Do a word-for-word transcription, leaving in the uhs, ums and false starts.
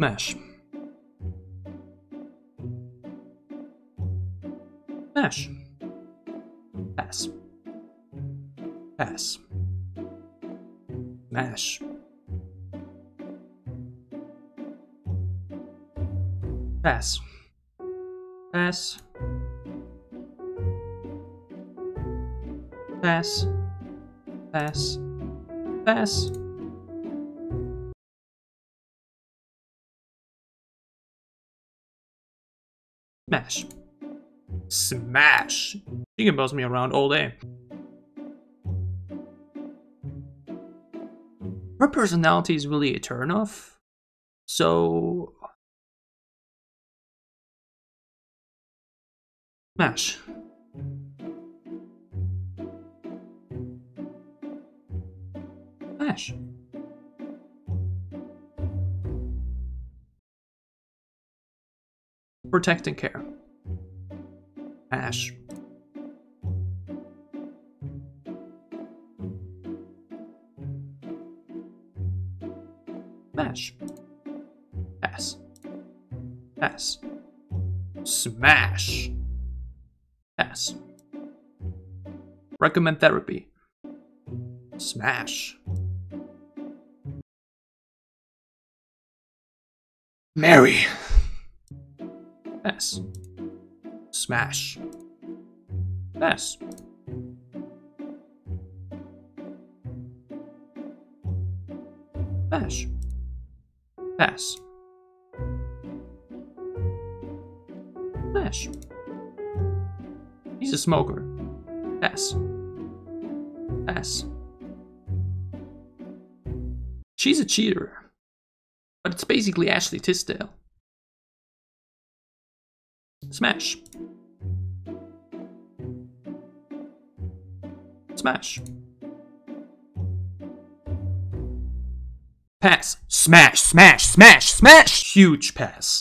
Mash. Mash. Pass. Pass. Mash. Pass. Pass. Pass. Pass. Pass. Smash. Smash! She can boss me around all day. Her personality is really a turnoff, so... Smash. Smash. Protect and care. Mash. Mash. Pass. Pass. Smash. Pass. Recommend therapy. Smash. Mary. Pass. Smash. Pass. Pass. Pass. Pass. He's a smoker. Pass. Pass. She's a cheater. But it's basically Ashley Tisdale. Smash. Smash. Pass. Smash, smash, smash, smash. Huge pass.